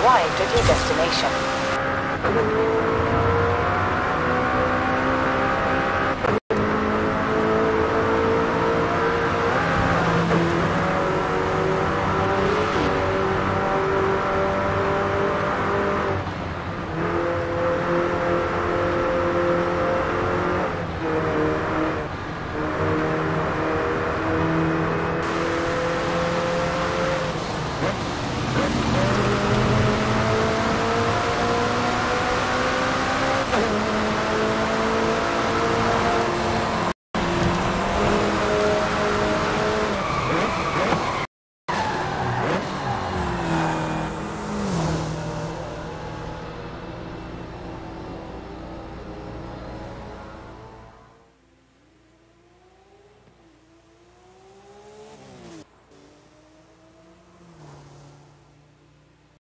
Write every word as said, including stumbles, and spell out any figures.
Arrived at your destination.